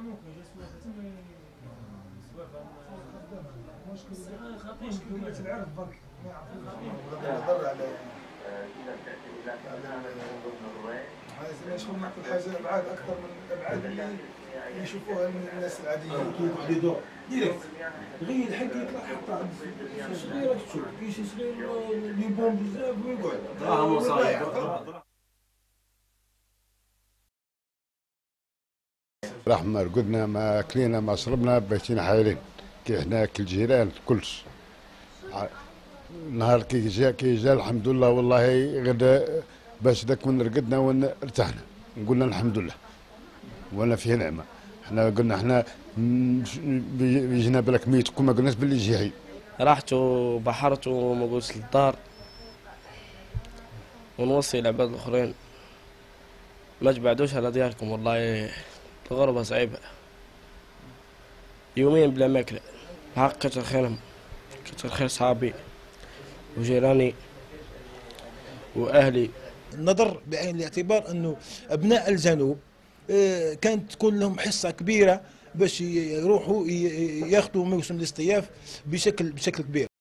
أبعاد أكثر من الأبعاد اللي يشوفوها من الناس العادية. ديريكت غير الحد يطلع حتى عند صغير تشوف كي شي صغير يبون بزاف ويقعد راهو صايب. رحمة رقدنا ما كلينا ما شربنا بيتين حايرين كي حنا كالجيران كلش. نهار كي جا الحمد لله والله غدا باش دا كون رقدنا وارتحنا قلنا الحمد لله ولا فيه نعمه. حنا قلنا حنا يجينا بالك ميت كما قلناش باللي يجي حي. رحت وبحرت وما قلتش للدار ونوصي لعباد الاخرين ما تبعدوش على دياركم والله الغربه صعيبه يومين بلا ماكله. حق كتر خيرهم كتر خير صحابي وجيراني واهلي. نظر بعين الاعتبار انه ابناء الجنوب كانت تكون لهم حصه كبيره باش يروحوا ياخذوا موسم الاصطياف بشكل كبير.